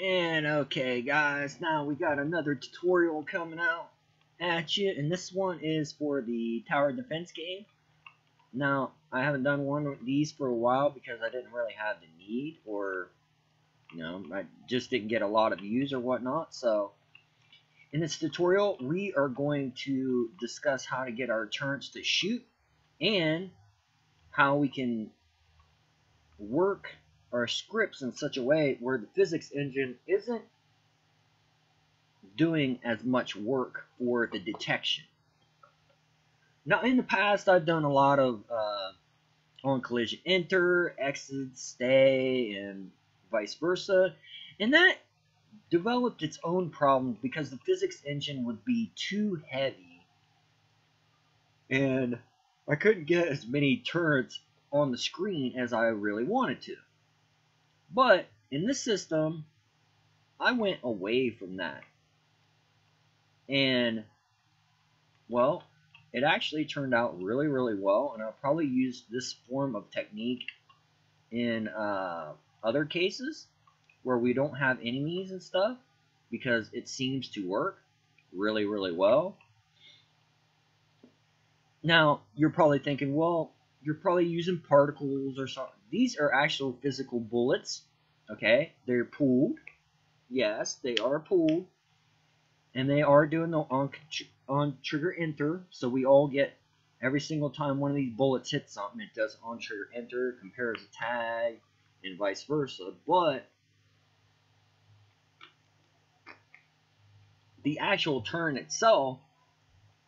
And okay guys, now we got another tutorial coming out at you, and this one is for the tower defense game. Now I haven't done one of these for a while because I didn't really have the need, or you know, I just didn't get a lot of views or whatnot. So in this tutorial we are going to discuss how to get our turrets to shoot and how we can work our scripts in such a way where the physics engine isn't doing as much work for the detection. Now in the past I've done a lot of on collision enter, exit, stay, and vice versa, and that developed its own problems because the physics engine would be too heavy and I couldn't get as many turrets on the screen as I really wanted to. But in this system I went away from that, and well, it actually turned out really well, and I'll probably use this form of technique in other cases where we don't have enemies and stuff, because it seems to work really well. Now you're probably thinking, well, you're probably using particles or something. These are actual physical bullets, okay? They're pooled. Yes, they are pooled. And they are doing the on trigger enter, so we all get, every single time one of these bullets hits something, it does on trigger enter, compares a tag, and vice versa. But the actual turn itself,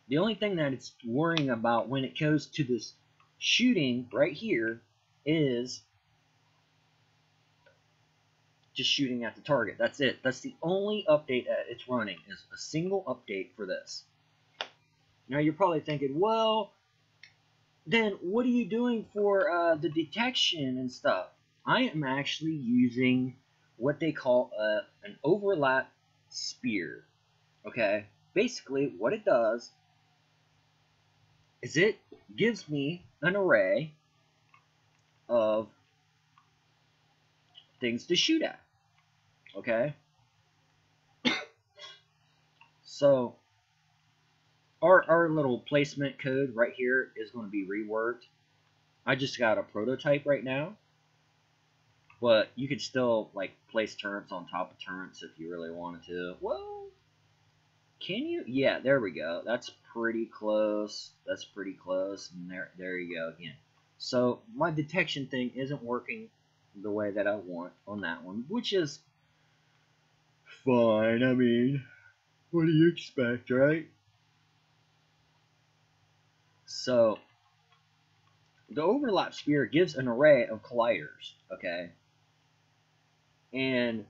the only thing that it's worrying about when it goes to this shooting right here is just shooting at the target. That's it. That's the only update that it's running, is a single update for this. Now you're probably thinking, well, then what are you doing for the detection and stuff? I am actually using what they call an overlap spear. Okay, basically what it does is it gives me an array of things to shoot at, okay? So our little placement code right here is going to be reworked. I just got a prototype right now, but you could still like place turrets on top of turrets if you really wanted to. Well, can you? Yeah, there we go. That's pretty close. That's pretty close. And there you go again. So my detection thing isn't working the way that I want on that one, which is fine. I mean, what do you expect, right? So the overlap sphere gives an array of colliders, okay? And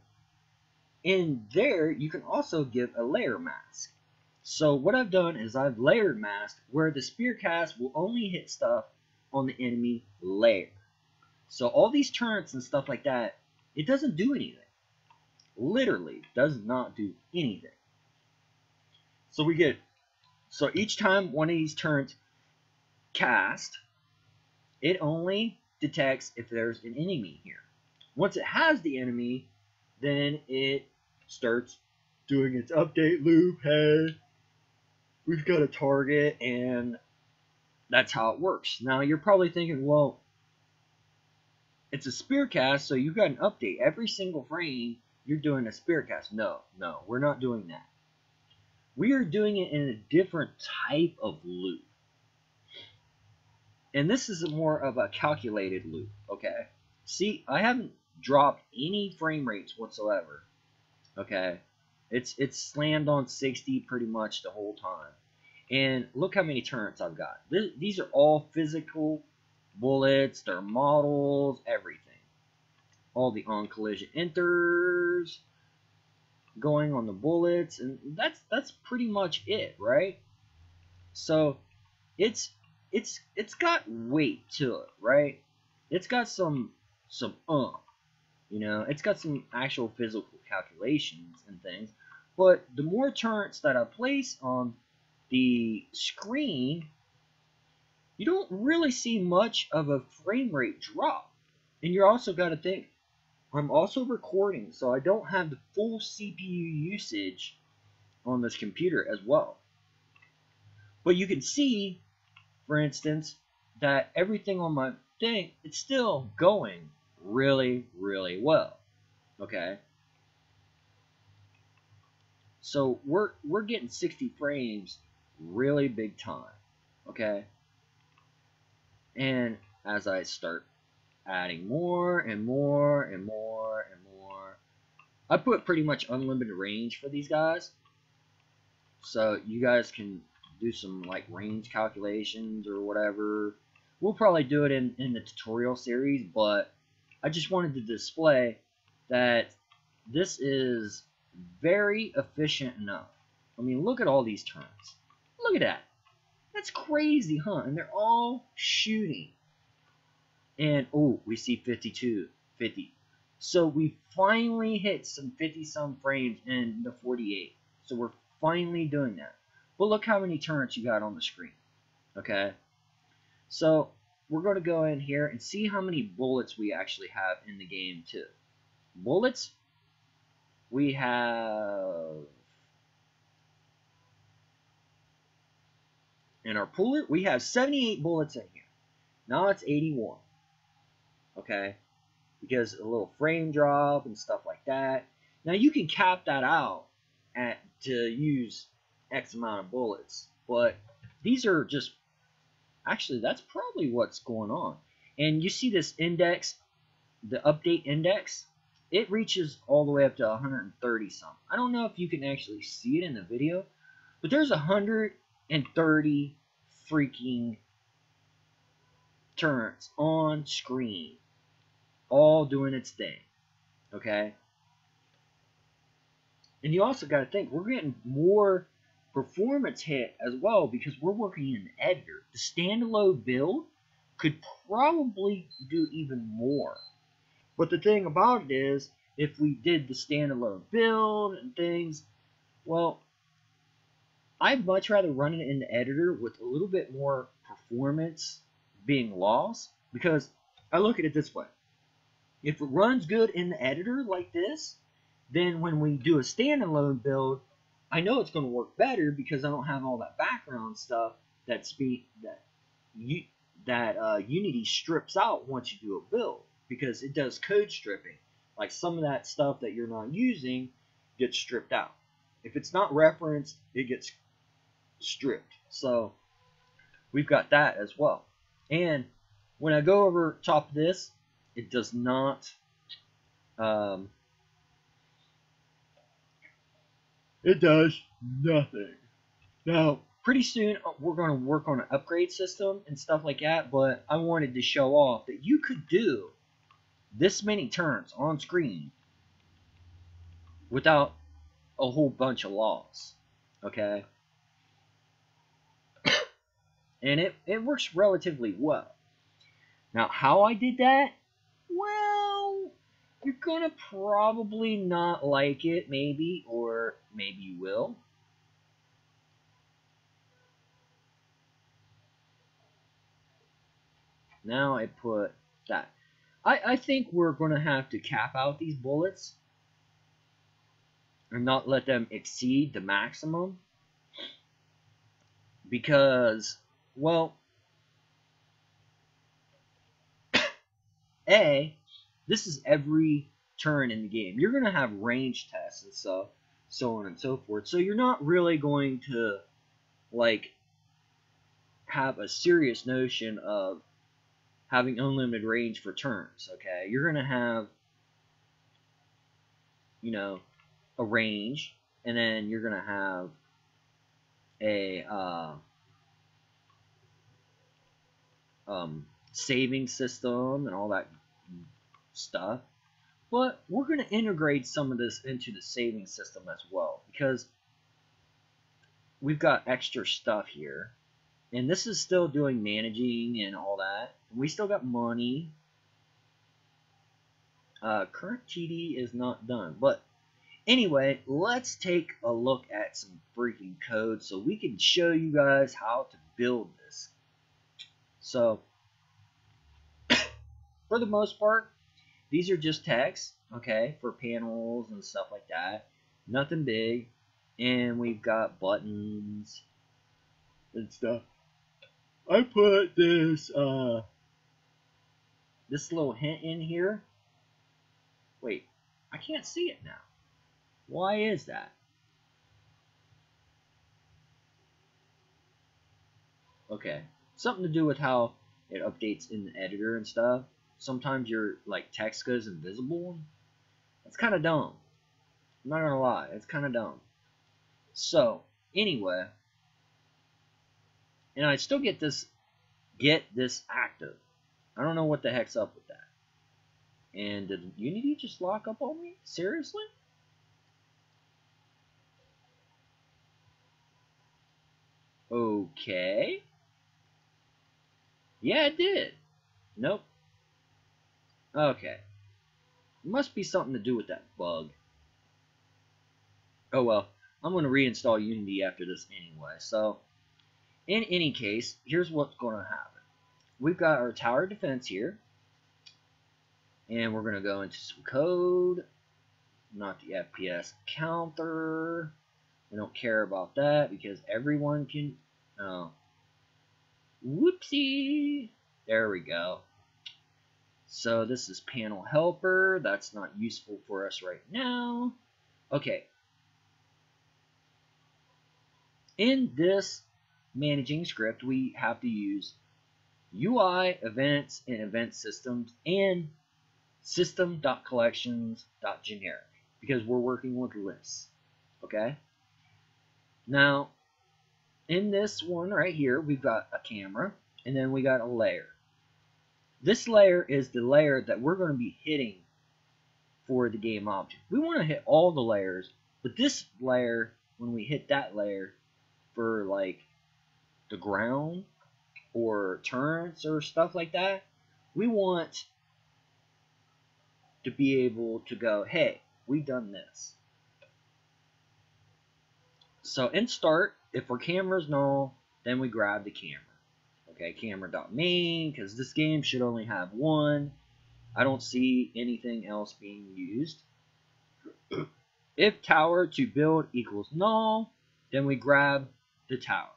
in there you can also give a layer mask. So what I've done is I've layered masked where the spear cast will only hit stuff on the enemy layer. So all these turrets and stuff like that, it doesn't do anything. Literally does not do anything. So we get, so each time one of these turrets cast, it only detects if there's an enemy here. Once it has the enemy, then it starts doing its update loop. Hey, we've got a target, and that's how it works. Now you're probably thinking, well, it's a spear cast, so you've got an update. Every single frame, you're doing a spear cast. No, we're not doing that. We are doing it in a different type of loop. And this is more of a calculated loop, okay? See, I haven't dropped any frame rates whatsoever, okay? It's slammed on 60 pretty much the whole time. And look how many turrets I've got. These are all physical bullets, their models, everything. All the on collision enters going on the bullets, and that's pretty much it, right? So it's got weight to it, right? It's got some you know, it's got some actual physical calculations and things. But the more turrets that I place on the screen, you don't really see much of a frame rate drop. And you also got to think, I'm also recording, so I don't have the full CPU usage on this computer as well. But you can see, for instance, that everything on my thing, it's still going really, really well. Okay? So we're getting 60 frames really big time. Okay? And as I start adding more and more and more and more, I put pretty much unlimited range for these guys, so you guys can do some like range calculations or whatever. We'll probably do it in the tutorial series, but I just wanted to display that this is very efficient enough. I mean, look at all these turns. Look at that. That's crazy, huh? And they're all shooting. And, oh, we see 52, 50. So we finally hit some 50-some frames in the 48. So we're finally doing that. But look how many turns you got on the screen. Okay? So we're going to go in here and see how many bullets we actually have in the game, too. Bullets? We have... in our pooler, we have 78 bullets in here. Now it's 81. Okay, because a little frame drop and stuff like that. Now you can cap that out to use X amount of bullets, but these are just, actually that's probably what's going on. And you see this index, the update index, it reaches all the way up to 130 something. I don't know if you can actually see it in the video, but there's 130 freaking turns on screen, all doing its thing. Okay, and you also got to think, we're getting more performance hit as well because we're working in an editor. The standalone build could probably do even more, but the thing about it is, if we did the standalone build and things, well, I'd much rather run it in the editor with a little bit more performance being lost, because I look at it this way. If it runs good in the editor like this, then when we do a standalone build, I know it's going to work better because I don't have all that background stuff that Unity strips out once you do a build, because it does code stripping. Like some of that stuff that you're not using gets stripped out. If it's not referenced, it gets stripped. So we've got that as well. And when I go over top of this, it does not, it does nothing. Now, pretty soon we're going to work on an upgrade system and stuff like that, but I wanted to show off that you could do this many turns on screen without a whole bunch of loss. Okay? And it works relatively well. Now, how I did that? Well, you're gonna probably not like it, maybe, or maybe you will. Now I put that. I think we're gonna have to cap out these bullets and not let them exceed the maximum, because, well, A, this is every turn in the game. You're going to have range tests and stuff, so on and so forth. So you're not really going to, like, have a serious notion of having unlimited range for turns, okay? You're going to have, you know, a range, and then you're going to have a... saving system and all that stuff, but we're going to integrate some of this into the saving system as well, because we've got extra stuff here, and this is still doing managing and all that, and we still got money. Current TD is not done, but anyway, let's take a look at some freaking code so we can show you guys how to build this. So, for the most part, these are just tags. okay, for panels and stuff like that. Nothing big. And we've got buttons and stuff. I put this this little hint in here. Wait, I can't see it now. Why is that? Okay, something to do with how it updates in the editor and stuff. Sometimes your like text goes invisible. That's kind of dumb. I'm not gonna lie, it's kind of dumb. So anyway, and I still get this active. I don't know what the heck's up with that. And did Unity just lock up on me? Seriously? Okay. Yeah, it did. Nope. Okay. Must be something to do with that bug. Oh well. I'm going to reinstall Unity after this anyway. So, in any case, here's what's going to happen. We've got our tower defense here. And we're going to go into some code. Not the FPS counter. We don't care about that because everyone can... Oh. Whoopsie. There we go. So this is panel helper. That's not useful for us right now. Okay. In this managing script, we have to use UI, events, and event systems, and system.collections.generic because we're working with lists. Okay? Now, in this one right here, we've got a camera, and then we got a layer. This layer is the layer that we're going to be hitting for the game object. We want to hit all the layers, but this layer, when we hit that layer for like the ground or turrets or stuff like that, we want to be able to go, hey, we've done this. So in start, if our camera's null, then we grab the camera. Okay, camera.main, because this game should only have one. I don't see anything else being used. If tower to build equals null, then we grab the tower.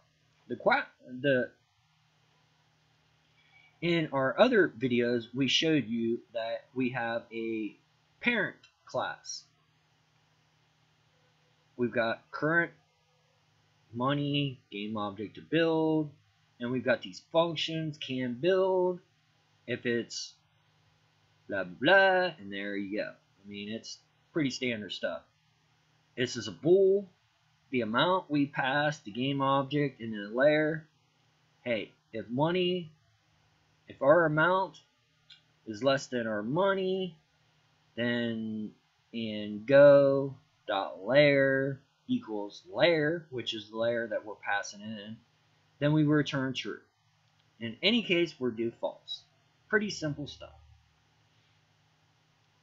In our other videos, we showed you that we have a parent class. We've got current, money, game object to build, and we've got these functions, can build, if it's blah blah, and there you go. I mean, it's pretty standard stuff. This is a bool, the amount we pass, the game object, and the layer. Hey, if money, if our amount is less than our money, then in go dot layer equals layer, which is the layer that we're passing in, then we return true. In any case, we're do false. Pretty simple stuff.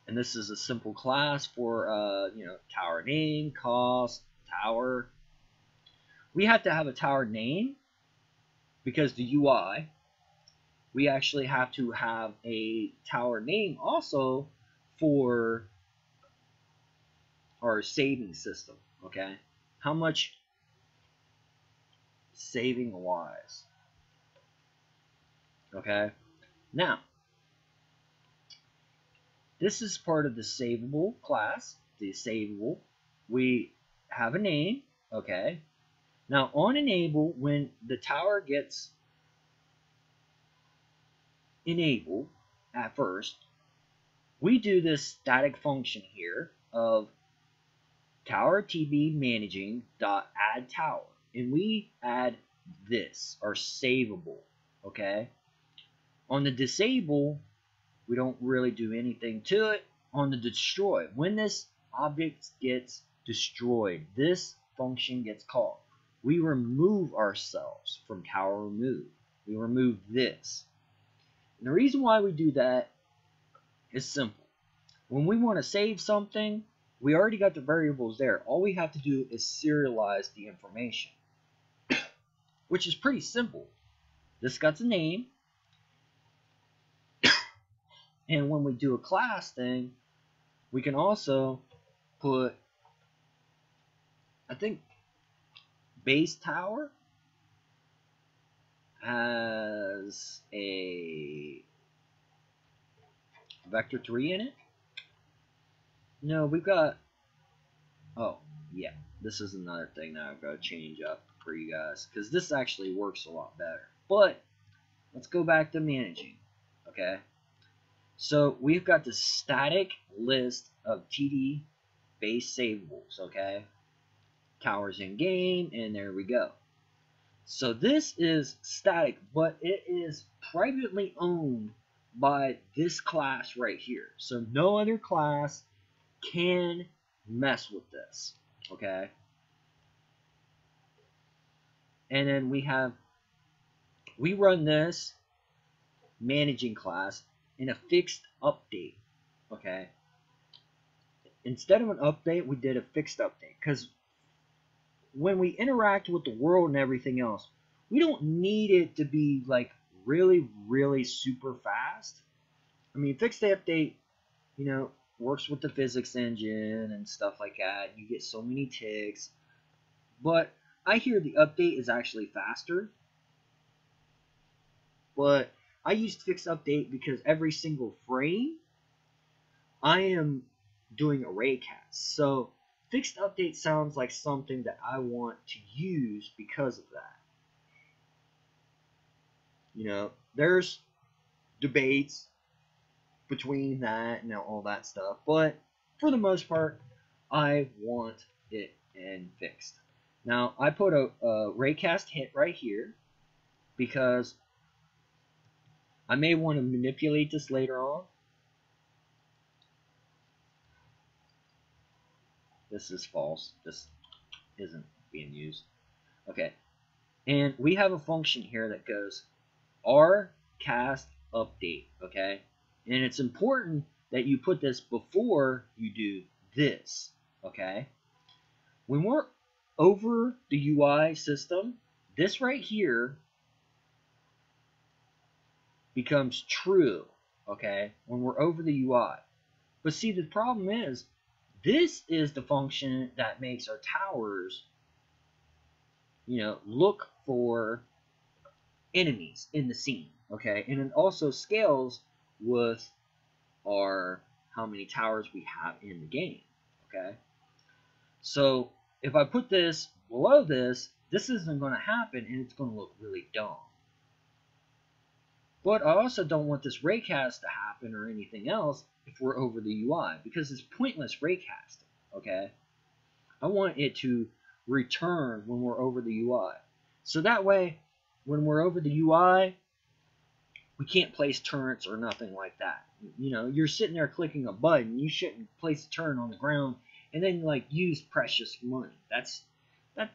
And this is a simple class for you know, tower name, cost, tower. We have to have a tower name because the UI, we actually have to have a tower name also for our saving system. Okay, how much saving wise. Okay, now this is part of the savable class, the savable. We have a name. Okay, now on enable, when the tower gets enabled at first, we do this static function here of tower tb managing dot add tower, and we add this, our savable. Okay, on the disable, we don't really do anything to it. On the destroy, when this object gets destroyed, this function gets called. We remove ourselves from tower remove. We remove this, and the reason why we do that is simple. When we want to save something, we already got the variables there. All we have to do is serialize the information, which is pretty simple. This got a name, and when we do a class thing, We can also put, I think, base tower has a vector 3 in it. No, we've got, oh yeah, this is another thing that I've got to change up for you guys, because this actually works a lot better. But let's go back to managing. Okay, so we've got the static list of TD base savables, okay, towers in game, and there we go. So this is static, but it is privately owned by this class right here. So no other class can mess with this, okay? And then we have, we run this managing class in a fixed update, okay? Instead of an update, we did a fixed update, because when we interact with the world and everything else, we don't need it to be like really super fast. I mean, fixed update, you know, works with the physics engine and stuff like that. You get so many ticks, but I hear the update is actually faster. But I used fixed update because every single frame I am doing array casts. So fixed update sounds like something that I want to use because of that. You know, there's debates between that and all that stuff, but for the most part, I want it in fixed. Now, I put a raycast hit right here because I may want to manipulate this later on. This is false. This isn't being used. Okay. And we have a function here that goes rcast update. Okay. And it's important that you put this before you do this. Okay. When we're over the UI system, this right here becomes true. Okay. When we're over the UI. But see, the problem is, this is the function that makes our towers, you know, look for enemies in the scene, okay? And it also scales with our, how many towers we have in the game, okay? So if I put this below this, this isn't going to happen, and it's going to look really dumb. But I also don't want this raycast to happen or anything else if we're over the UI, because it's pointless raycasting, okay? I want it to return when we're over the UI. So that way, when we're over the UI, we can't place turrets or nothing like that. You know, you're sitting there clicking a button. You shouldn't place a turret on the ground and then, like, use precious money. That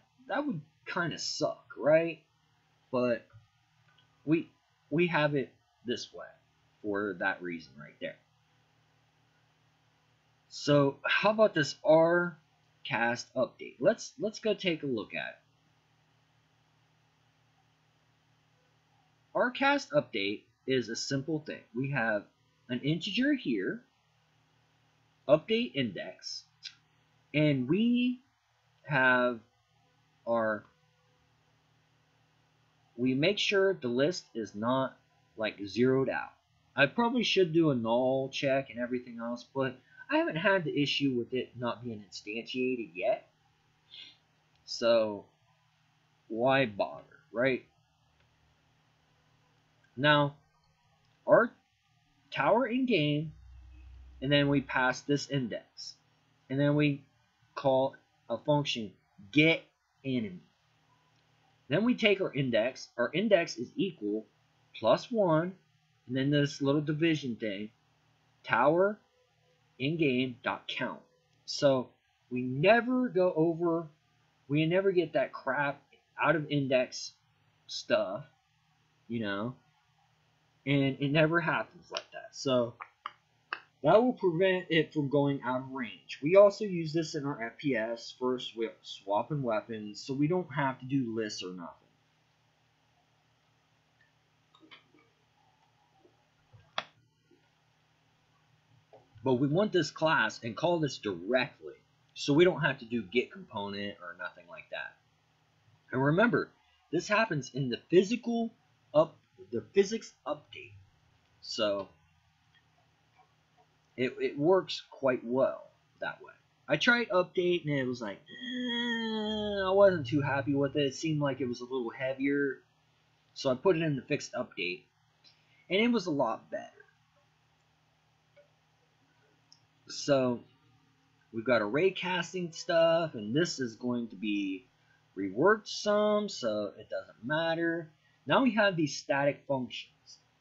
would kind of suck, right? But we have it this way for that reason right there. So how about this rcast update? Let's go take a look at it. Rcast update is a simple thing. We have an integer here, update index, and we have our, we make sure the list is not like zeroed out. I probably should do a null check and everything else, but I haven't had the issue with it not being instantiated yet, so why bother, right? Now, our tower in game, and then we pass this index, and then we call a function get enemy. Then we take our index is equal +1, and then this little division thing, tower in game dot count. So we never go over, we never get that crap out of index stuff, you know, and it never happens like that. So that will prevent it from going out of range. We also use this in our FPS for swapping weapons, so we don't have to do lists or nothing. But we want this class and call this directly, so we don't have to do get component or nothing like that. And remember, this happens in the physics update. So it works quite well that way. I tried update and it was like, I wasn't too happy with it. It seemed like it was a little heavier. So I put it in the fixed update and it was a lot better. So we've got array casting stuff, and this is going to be reworked some, so it doesn't matter. Now we have these static functions.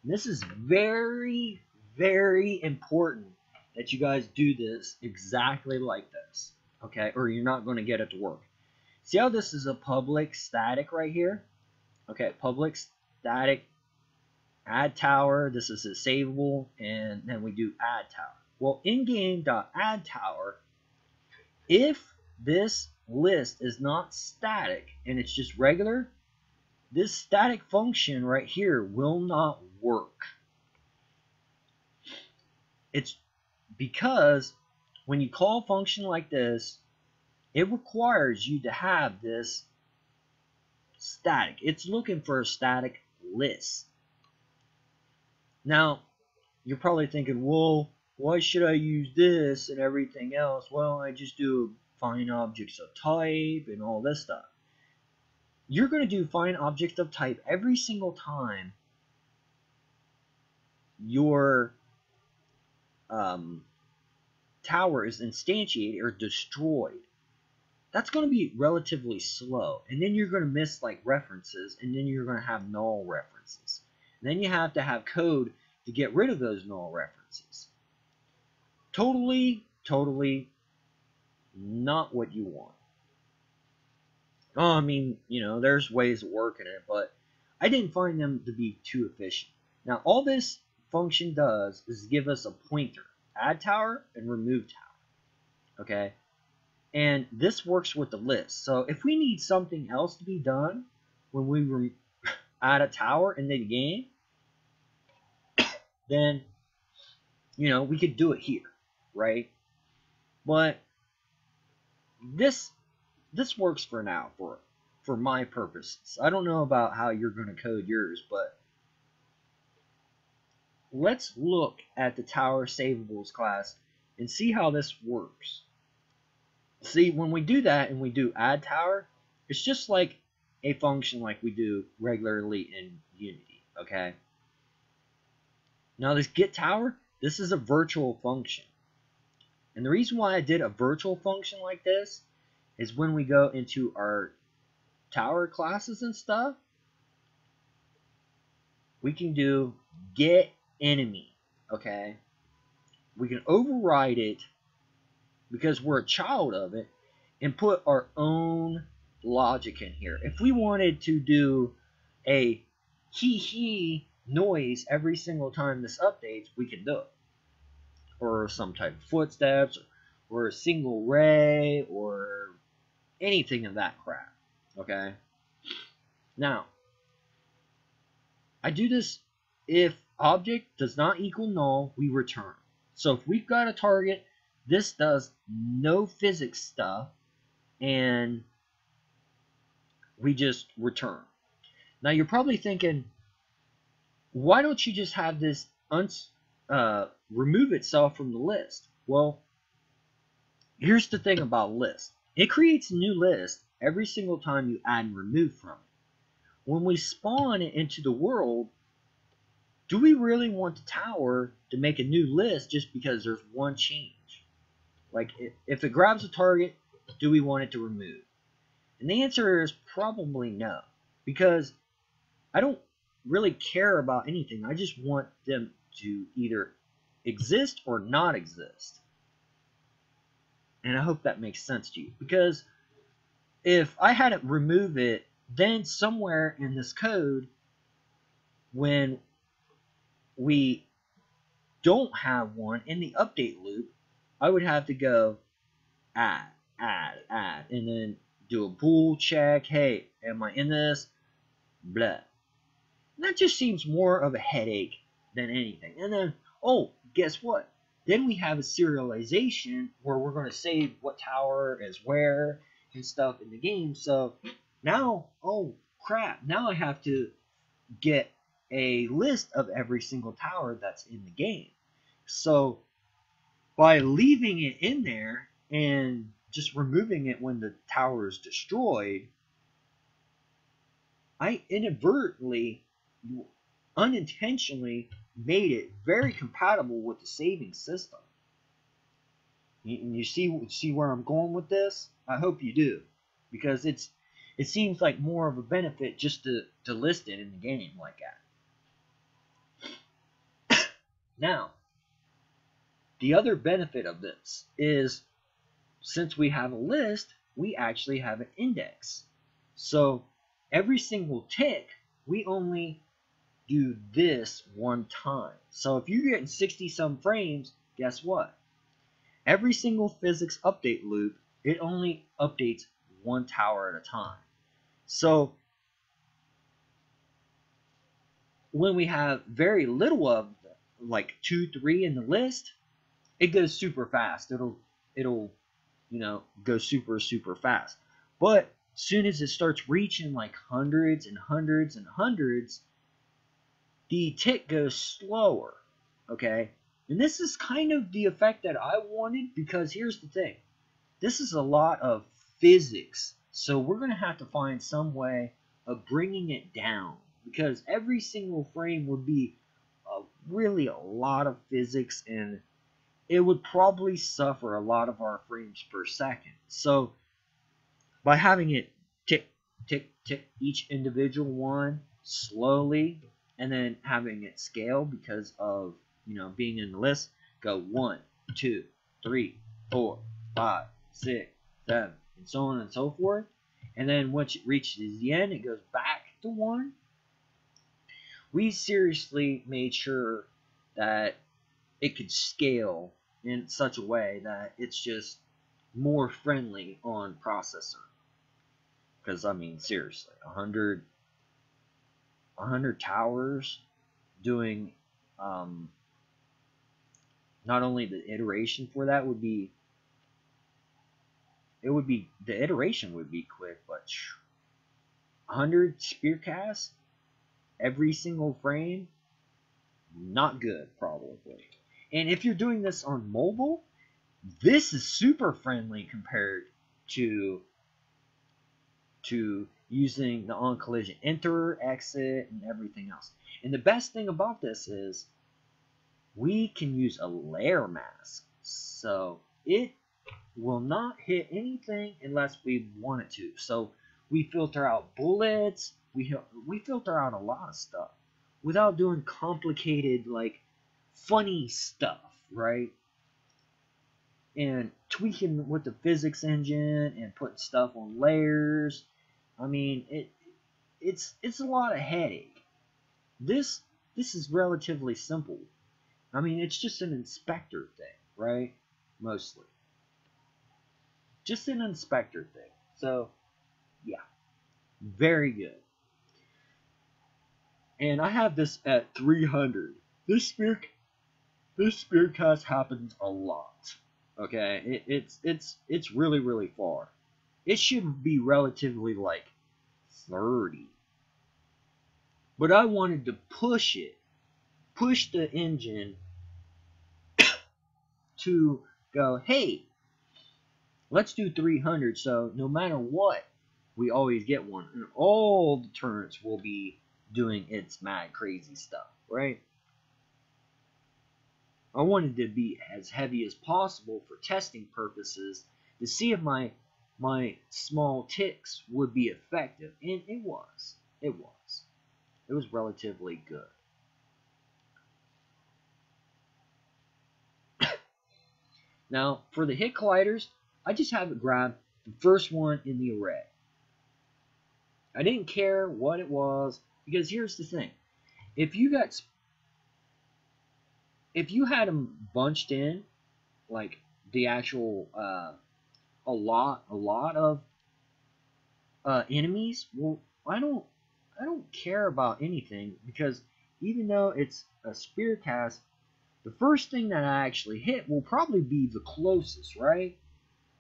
This is very, very important that you guys do this exactly like this, okay? Or you're not going to get it to work. See how this is a public static right here? Okay, public static add tower. This is a savable, and then we do add tower. Well, in-game.add tower, if this list is not static and it's just regular, this static function right here will not work. It's because when you call a function like this, it requires you to have this static. It's looking for a static list. Now, you're probably thinking, well, why should I use this and everything else? Well, I just do find objects of type and all this stuff. You're going to do find objects of type every single time your tower is instantiated or destroyed. That's going to be relatively slow. And then you're going to miss like references, and then you're going to have null references. And then you have to have code to get rid of those null references. Totally not what you want. Oh, I mean, you know, there's ways of working it, but I didn't find them to be too efficient. Now, all this function does is give us a pointer, add tower and remove tower, okay? And this works with the list. So if we need something else to be done when we add a tower in the game, then, you know, we could do it here, right? But this works for now for my purposes. I don't know about how you're going to code yours, but let's look at the tower savables class and see how this works. See, when we do that and we do add tower, it's just like a function like we do regularly in Unity, okay? Now this get tower, this is a virtual function. And the reason why I did a virtual function like this is when we go into our tower classes and stuff, we can do get enemy, okay? We can override it because we're a child of it and put our own logic in here. If we wanted to do a hee-hee noise every single time this updates, we can do it. Or some type of footsteps, or a single ray, or anything of that crap, okay? Now, I do this if object does not equal null, we return. So if we've got a target, this does no physics stuff, and we just return. Now you're probably thinking, why don't you just have this remove itself from the list? Well, here's the thing about list. It creates a new list every single time you add and remove from it. When we spawn it into the world, do we really want the tower to make a new list just because there's one change? Like, if it grabs a target, do we want it to remove? And the answer is probably no, because I don't really care about anything. I just want them to either exist or not exist. And I hope that makes sense to you, because if I hadn't removed it, then somewhere in this code, when we don't have one in the update loop, I would have to go add, and then do a bool check. Hey, am I in this? Blah. And that just seems more of a headache than anything. And then, oh, guess what? Then we have a serialization where we're going to save what tower is where and stuff in the game. So now, oh crap, now I have to get a list of every single tower that's in the game. So by leaving it in there and just removing it when the tower is destroyed, I inadvertently, unintentionally made it very compatible with the saving system. You see where I'm going with this? I hope you do, because it seems like more of a benefit just to list it in the game like that. Now, the other benefit of this is, since we have a list, we actually have an index. So every single tick, we only do this one time. So if you're getting 60 some frames, guess what? Every single physics update loop, it only updates one tower at a time. So when we have very little of them, like 2, 3 in the list, it goes super fast. It'll you know, go super, super fast. But as soon as it starts reaching like hundreds and hundreds and hundreds, the tick goes slower, okay? And this is kind of the effect that I wanted, because here's the thing. This is a lot of physics, so we're going to have to find some way of bringing it down, because every single frame would be really a lot of physics, and it would probably suffer a lot of our frames per second. So by having it tick, tick, tick each individual one slowly, and then having it scale because of, you know, being in the list, go 1, 2, 3, 4, 5, 6, 7, and so on and so forth. And then once it reaches the end, it goes back to 1. We seriously made sure that it could scale in such a way that it's just more friendly on processor. Because, I mean, seriously, 100 towers doing not only the iteration for that would be, it would be, the iteration would be quick, but 100 spear casts every single frame, not good probably. And if you're doing this on mobile, this is super friendly compared to using the on collision enter, exit, and everything else. And the best thing about this is we can use a layer mask, so it will not hit anything unless we want it to. So we filter out bullets, we filter out a lot of stuff without doing complicated, like, funny stuff, right? And tweaking with the physics engine and putting stuff on layers. I mean, it's a lot of headache. This is relatively simple. I mean, it's just an inspector thing, right? Mostly. Just an inspector thing. So, yeah. Very good. And I have this at 300. This spear cast happens a lot. Okay, it's really, really far. It should be relatively like 30. But I wanted to push it. Push the engine to go, hey, let's do 300. So no matter what, we always get one. And all the turrets will be doing its mad crazy stuff, right? I wanted to be as heavy as possible for testing purposes to see if my small ticks would be effective, and it was relatively good. Now for the hit colliders, I just have it grab the first one in the array. I didn't care what it was, because here's the thing: if you had them bunched in, like the actual a lot of enemies, well, I don't care about anything, because even though it's a spear cast, The first thing that I actually hit will probably be the closest, right?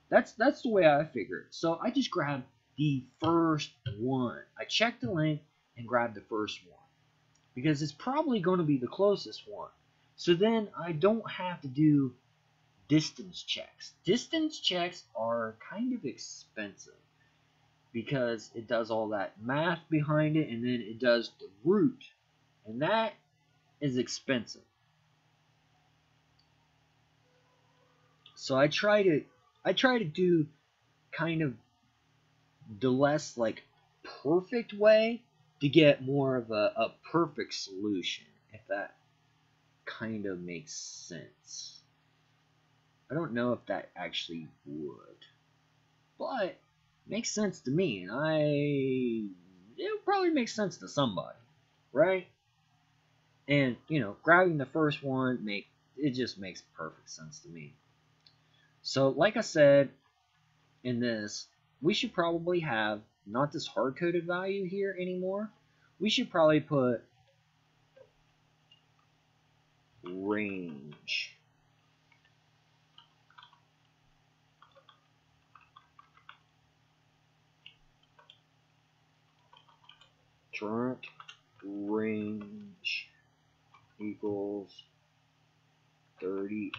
That's the way I figure it. So I just grabbed the first one. I checked the link and grabbed the first one, because it's probably going to be the closest one. So then I don't have to do distance checks. Distance checks are kind of expensive, because it does all that math behind it, and then it does the root, and that is expensive. So I try to do kind of the less like perfect way to get more of a perfect solution, if that kind of makes sense. I don't know if that actually would, but it makes sense to me, and it'll probably make sense to somebody, right? And you know, grabbing the first one just makes perfect sense to me. So like I said, in this, we should probably have not this hard-coded value here anymore. We should probably put range. Current range equals 30F.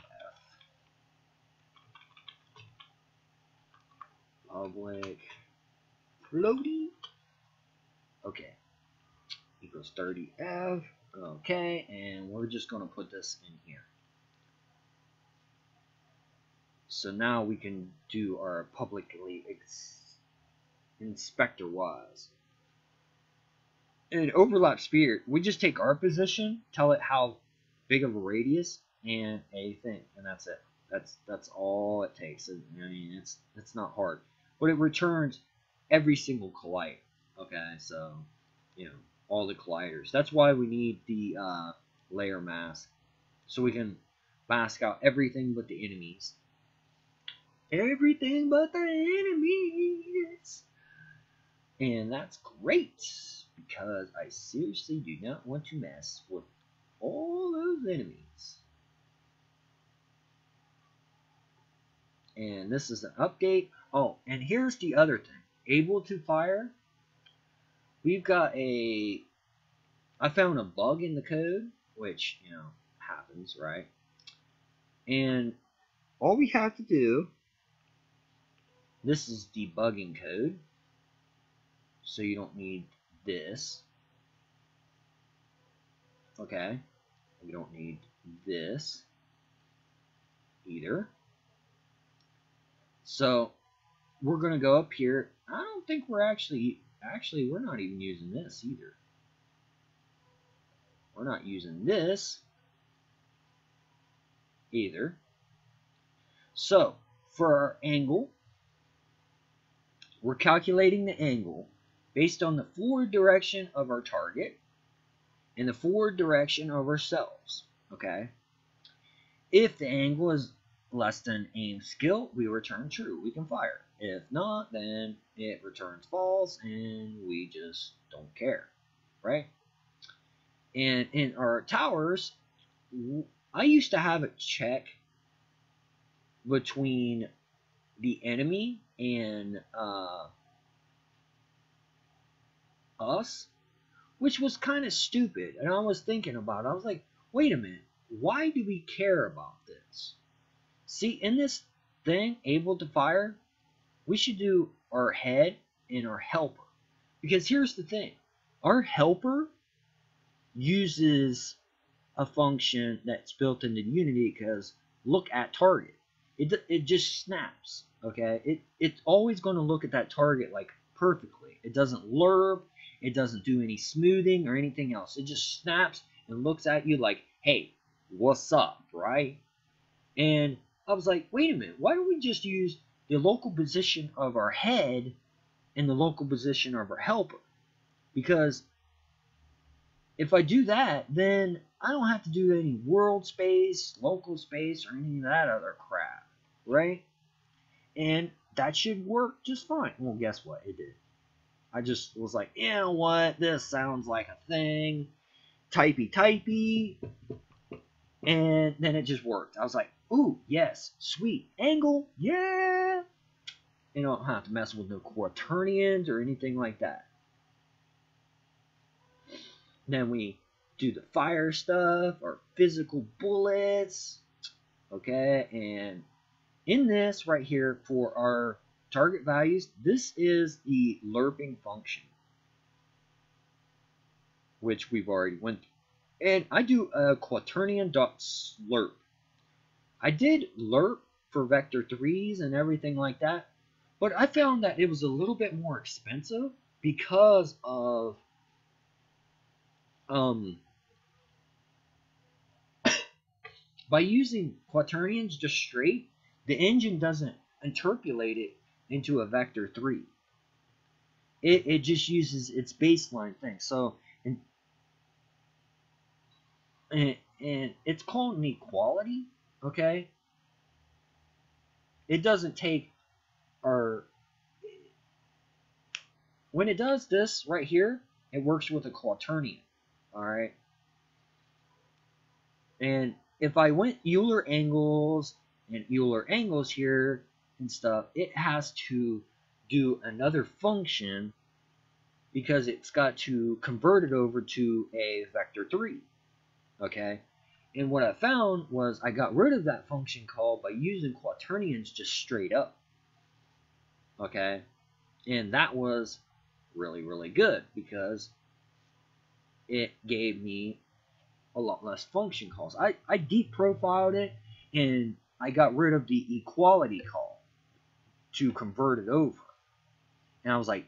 Public floaty. Okay. Equals 30F. Okay, and we're just going to put this in here. So now we can do our publicly inspector-wise. In overlap sphere, we just take our position, tell it how big of a radius, and a thing, and that's it. That's all it takes. I mean, it's not hard. But it returns every single collider. Okay, so you know, all the colliders. That's why we need the layer mask, so we can mask out everything but the enemies. Everything but the enemies. And that's great, because I seriously do not want to mess with all those enemies. And this is an update. Oh, and here's the other thing. Able to fire. We've got a... I found a bug in the code, which, you know, happens, right? And all we have to do... This is debugging code, so you don't need this. Okay. We don't need this either. So we're gonna go up here. I don't think we're actually we're not even using this either. We're not using this either. So for our angle, we're calculating the angle based on the forward direction of our target and the forward direction of ourselves. Okay. If the angle is less than aim skill, we return true, we can fire. If not, then it returns false, and we just don't care, right? And in our towers, I used to have a check between the enemy and us, which was kind of stupid. And I was thinking about it. I was like, wait a minute, why do we care about this? See, in this thing, able to fire, we should do our head and our helper. Because here's the thing. Our helper uses a function that's built into Unity, because look at target. It just snaps, okay? It's always going to look at that target, like, perfectly. It doesn't lurb. It doesn't do any smoothing or anything else. It just snaps and looks at you like, hey, what's up, right? And I was like, wait a minute, why don't we just use the local position of our head and the local position of our helper? Because if I do that, then I don't have to do any world space, local space, or any of that other crap, right? And that should work just fine. Well, guess what? It did. I just was like, you know what? This sounds like a thing. Typey, typey. And then it just worked. I was like, ooh, yes, sweet. Angle, yeah. You don't have to mess with no quaternions or anything like that. Then we do the fire stuff, or physical bullets. Okay, and in this right here for our target values, this is the lerping function, which we've already went through. And I do a quaternion.slurp. I did lerp for vector 3s and everything like that, but I found that it was a little bit more expensive because of by using quaternions just straight, the engine doesn't interpolate it into a vector 3. It just uses its baseline thing. So and it's called an equality, okay? It doesn't take our... When it does this right here, it works with a quaternion, alright? And if I went Euler angles and Euler angles here and stuff, it has to do another function because it's got to convert it over to a vector 3. Okay? And what I found was I got rid of that function call by using quaternions just straight up. Okay? And that was really, really good because it gave me a lot less function calls. I deep profiled it and I got rid of the equality call to convert it over. And I was like,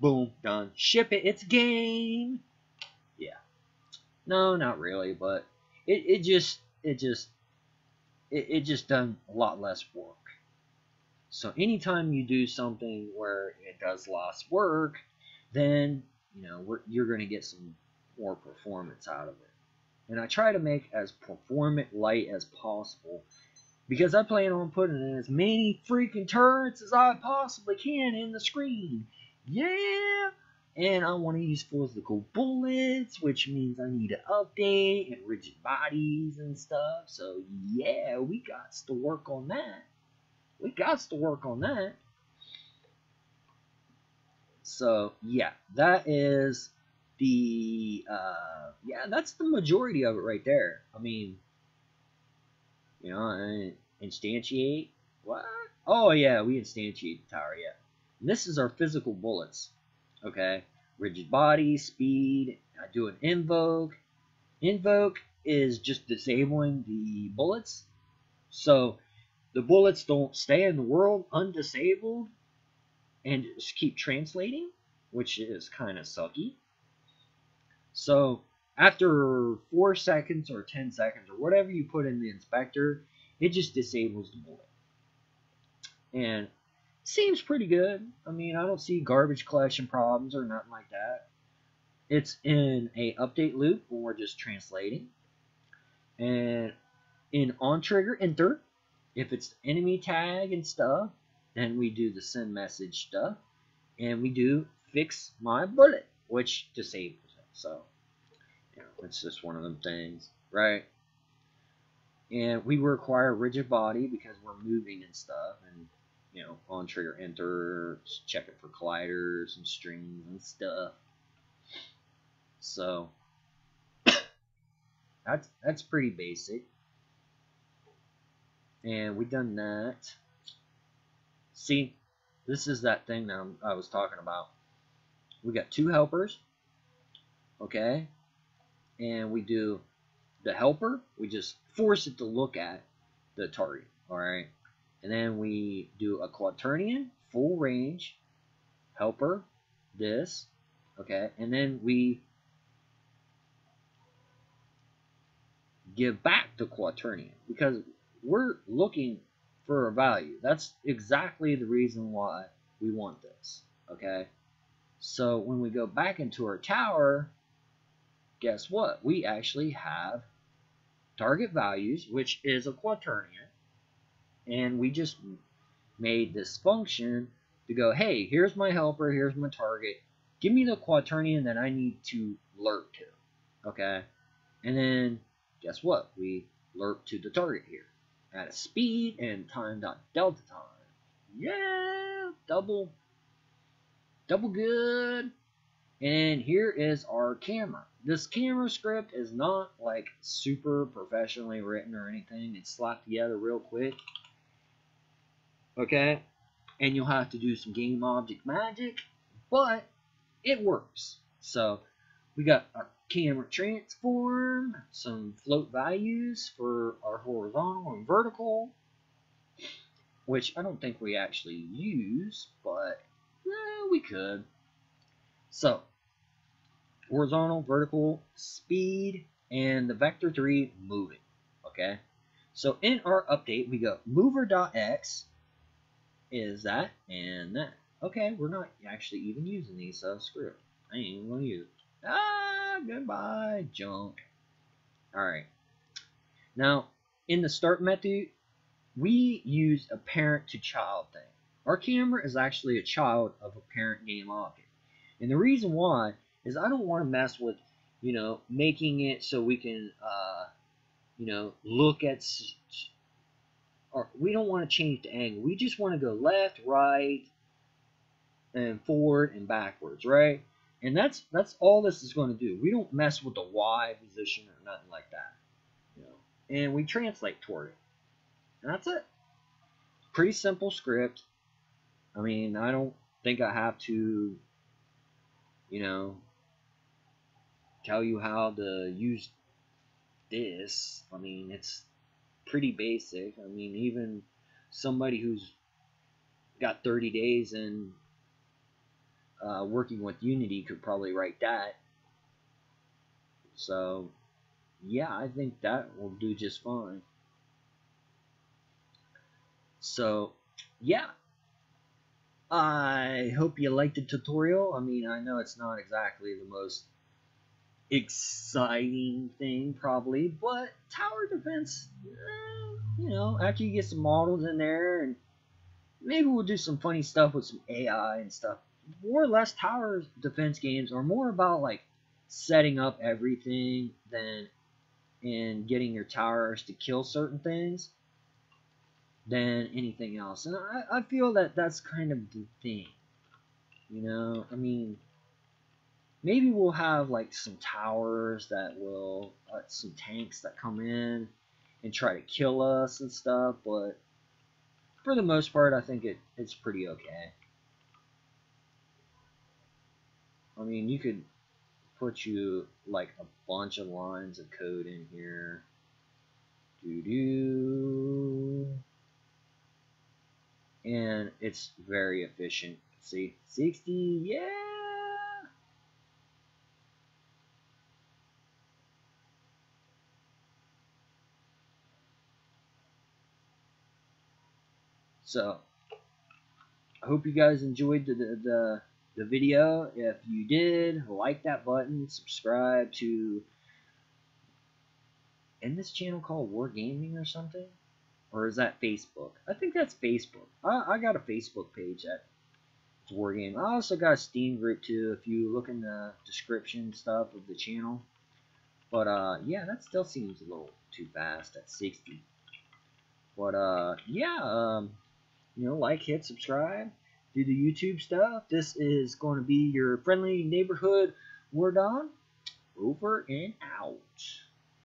boom, done. Ship it, it's game. Yeah. No, not really, but it just done a lot less work. So anytime you do something where it does less work, then you know you're going to get some more performance out of it. And I try to make as performant light as possible because I plan on putting in as many freaking turrets as I possibly can in the screen. Yeah! And I want to use physical bullets, which means I need an update and rigid bodies and stuff. So yeah, we got to work on that. We got to work on that. So yeah, that is the yeah, that's the majority of it right there. I mean, you know, instantiate what? Oh yeah, we instantiate the tower. Yeah, and this is our physical bullets. Okay, rigid body, speed. I do an invoke. Invoke is just disabling the bullets, so the bullets don't stay in the world undisabled and just keep translating, which is kind of sucky. So after 4 seconds or 10 seconds or whatever you put in the inspector, it just disables the bullet. And it seems pretty good. I mean, I don't see garbage collection problems or nothing like that. It's in a update loop when we're just translating. And in on trigger enter, if it's enemy tag and stuff, then we do the send message stuff. And we do fix my bullet, which disables. So, you know, it's just one of them things, right? And we require rigid body because we're moving and stuff, and, you know, on trigger enter, check it for colliders and strings and stuff. So, that's pretty basic. And we've done that. See, this is that thing that I was talking about. We got 2 helpers. Okay, and we do the helper, we just force it to look at the target, alright? And then we do a quaternion, full range, helper, this, okay? And then we give back the quaternion because we're looking for a value. That's exactly the reason why we want this, okay? So when we go back into our tower, guess what? We actually have target values, which is a quaternion, and we just made this function to go, hey, here's my helper, here's my target, give me the quaternion that I need to lerp to, okay? And then guess what? We alert to the target here at a speed and time.delta time. Yeah, double good. And here is our camera. This camera script is not like super professionally written or anything. It's slapped together real quick. Okay, and you'll have to do some game object magic, but it works. So we got our camera transform, some float values for our horizontal and vertical, which I don't think we actually use, but we could. So horizontal, vertical, speed, and the vector 3 moving. Okay, so in our update we go mover.x is that and that. Okay, we're not actually even using these, so screw it. I ain't even gonna use it. Ah, goodbye junk. Alright, now in the start method we use a parent to child thing. Our camera is actually a child of a parent game object. And the reason why is I don't want to mess with, you know, making it so we can, you know, look at, or we don't want to change the angle. We just want to go left, right, and forward and backwards, right? And that's all this is going to do. We don't mess with the Y position or nothing like that, you know. And we translate toward it, and that's it. Pretty simple script. I mean, I don't think I have to, you know, tell you how to use this. I mean, it's pretty basic. I mean, even somebody who's got 30 days in working with Unity could probably write that. So yeah, I think that will do just fine. So yeah, I hope you liked the tutorial. I mean, I know it's not exactly the most exciting thing probably, but tower defense, you know, after you get some models in there, and maybe we'll do some funny stuff with some AI and stuff. More or less, tower defense games are more about like setting up everything than and getting your towers to kill certain things than anything else. And I feel that that's kind of the thing, you know. I mean, maybe we'll have like some towers that will some tanks that come in and try to kill us and stuff, but for the most part I think it's pretty okay. I mean, you could put you like a bunch of lines of code in here. And it's very efficient. See, 60, yeah. So I hope you guys enjoyed the video. If you did, like that button, subscribe to, and this channel called War Gaming or something. Or is that Facebook? I think that's Facebook. I got a Facebook page that it's War Game. I also got a Steam group too, if you look in the description stuff of the channel. But yeah, that still seems a little too fast at 60. But yeah, you know, like, hit subscribe, do the YouTube stuff. This is going to be your friendly neighborhood War Dawn. Over and out.